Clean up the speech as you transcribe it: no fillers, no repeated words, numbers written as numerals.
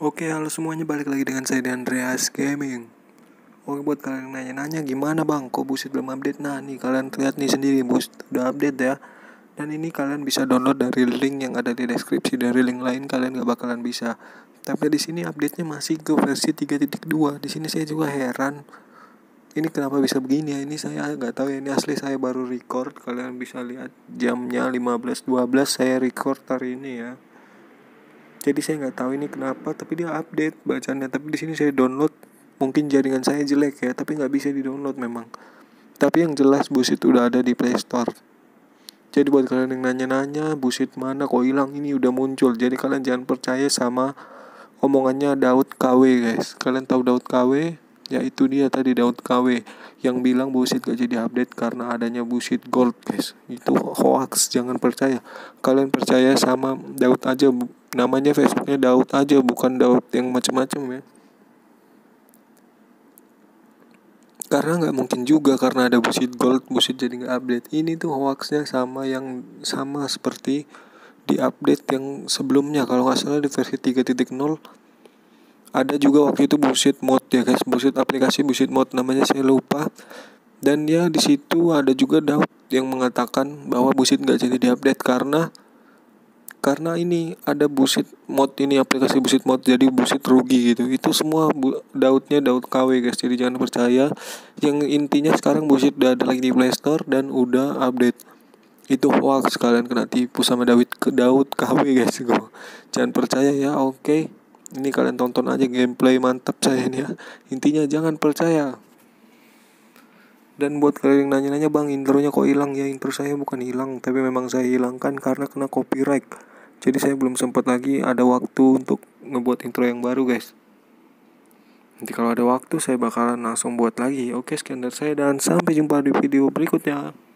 Oke, halo semuanya, balik lagi dengan saya di Andreas Gaming. Oke, buat kalian yang nanya-nanya gimana bang, kok Bussid belum update? Nah nih, kalian lihat nih sendiri, Bussid udah update ya. Dan ini kalian bisa download dari link yang ada di deskripsi. Dari link lain kalian gak bakalan bisa. Tapi di sini update-nya masih ke versi 3.2. Di sini saya juga heran, ini kenapa bisa begini ya? Ini saya nggak tahu ya, ini asli saya baru record. Kalian bisa lihat jamnya 15.12 saya record hari ini ya. Jadi saya nggak tahu ini kenapa, tapi dia update bacaannya. Tapi di sini saya download, mungkin jaringan saya jelek ya, tapi nggak bisa di download memang. Tapi yang jelas Bussid udah ada di Play Store. Jadi buat kalian yang nanya-nanya Bussid mana kok hilang, ini udah muncul. Jadi kalian jangan percaya sama omongannya Daud Kawe guys. Kalian tahu Daud Kawe? Ya itu dia tadi, Daud Kawe yang bilang Bussid gak jadi update karena adanya Bussid Gold guys. Itu hoax, jangan percaya. Kalian percaya sama Daud aja, namanya Facebooknya Daud aja, bukan Daud yang macam-macam ya. Karena nggak mungkin juga karena ada Bussid Gold Bussid jadi nggak update. Ini tuh hoaxnya sama seperti di update yang sebelumnya. Kalau nggak salah di versi 3.0 ada juga waktu itu Bussid Mod ya guys, Bussid aplikasi Bussid Mod namanya, saya lupa. Dan ya di situ ada juga Daud yang mengatakan bahwa Bussid nggak jadi diupdate karena ini ada Bussid Mod, ini aplikasi Bussid Mod, jadi Bussid rugi gitu. Itu semua Daudnya Daud KW guys, jadi jangan percaya. Yang intinya sekarang Bussid udah ada lagi di Play Store dan udah update. Itu hoax, kalian kena tipu sama Daud KW guys. Jangan percaya ya, oke. Ini kalian tonton aja gameplay mantap saya ini ya. Intinya jangan percaya. Dan buat kalian yang nanya-nanya bang intronya kok hilang ya, intro saya bukan hilang, tapi memang saya hilangkan karena kena copyright. Jadi saya belum sempat lagi ada waktu untuk ngebuat intro yang baru guys. Nanti kalau ada waktu saya bakalan langsung buat lagi. Oke, sekian dari saya dan sampai jumpa di video berikutnya.